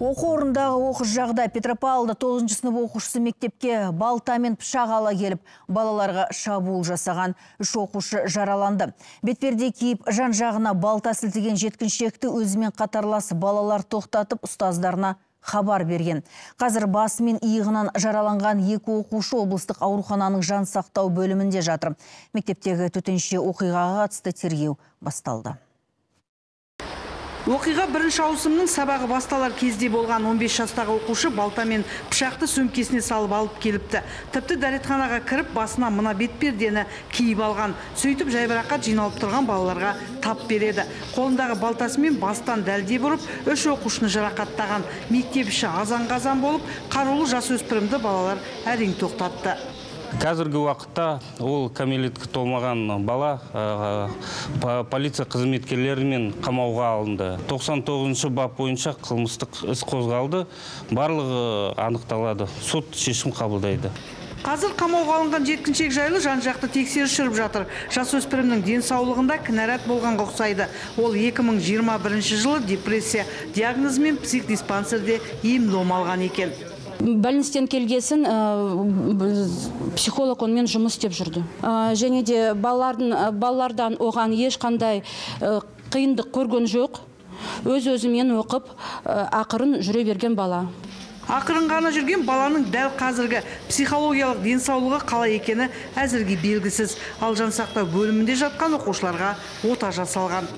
Оқу орындағы оқыс жағдай. Петропавлда 9-шы сынып оқушысы мектепке балтамен пышақ ала келіп, балаларға шабуыл жасаған үш оқушы жараланды. Бетперде киіп, жан жағына балта сілтеген жеткіншекті өзімен қатарласы балалар тоқтатып, ұстаздарына хабар берген. Қазір басы мен иығынан жараланған екі оқушы облыстық аурухананың жан сақтау бөлімінде жатыр. Мектептегі төтенше оқиғаға қатысты тергеу басталды. Оқиға бірінші ауысымның сабағы басталар кезде болған. 15 жастағы оқушы балтамен пышақты сөмкесіне салып алып келіпті. Тіпті дәретханаға кіріп басына мына бетпердені киіп алған. Сөйтіп жайбарақат жиналып тұрған балаларға тап береді. Қолындағы балтасымен бастан дәлде бұрып, үш оқушыны жарақаттаған. Мектепші азан-ғазан болып, қарулы жасөспірімді балалар әрең тоқтатты. Қазіргі уақытта ол кәмелетке толмаған бала полиция қызметкерлерімен қамауға алынды. 99-шы бап бойынша қылмыстық іс қозғалды, барлығы анықталады, сот шешім қабылдайды. Қазір қамауға алынған жеткіншек жайлы жан-жақты тексеріс жүріп жатыр. Жасөспірімнің денсаулығында кінәрат болғанға ұқсайды. Ол 2021 жылы депрессия диагнозымен психдиспансерде ем-дом алған екен. Больництен келгесін психолог онымен жұмыс істеп жүрді. Және де балалардан оған ешқандай қиындық көрген жоқ. Өз-өзімен оқып, ақырын жүре берген бала. Ақырын ғана жүрген баланың дәл қазіргі психологиялық денсаулығы қалай екені әзірге белгісіз. Ал жан сақтау бөлімінде жатқан оқушыларға ота жасалған.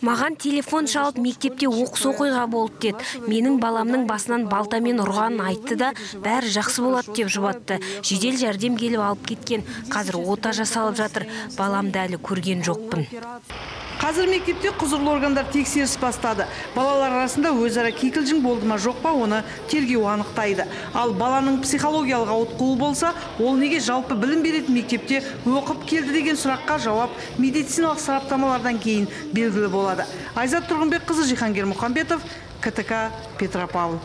Маған телефон шалып, мектепте оқыс оқиға болып деді. Менің баламның басынан балтамен ұрғанын айтты да, бәрі жақсы болады деп жұбатты. Жедел жәрдем келіп алып кеткен. Қазір ота жасалып жатыр. Баламды әлі көрген жоқпын. Қазір мектепте құзырлы органдар тексеріс бастады. Балалар арасында өзара кикілжің болды ма жоқ па, оны тергеу анықтайды. Ал баланың психологиялық ауытқуы болса, ол неге жалпы білім беретін мектепте оқып келді деген сұраққа жауап медицина сараптамалардан кейін белгілі болады. Айзат Тұрғынбекқызы, Жиһангер Мұхамбетов, КТК, Петропавл.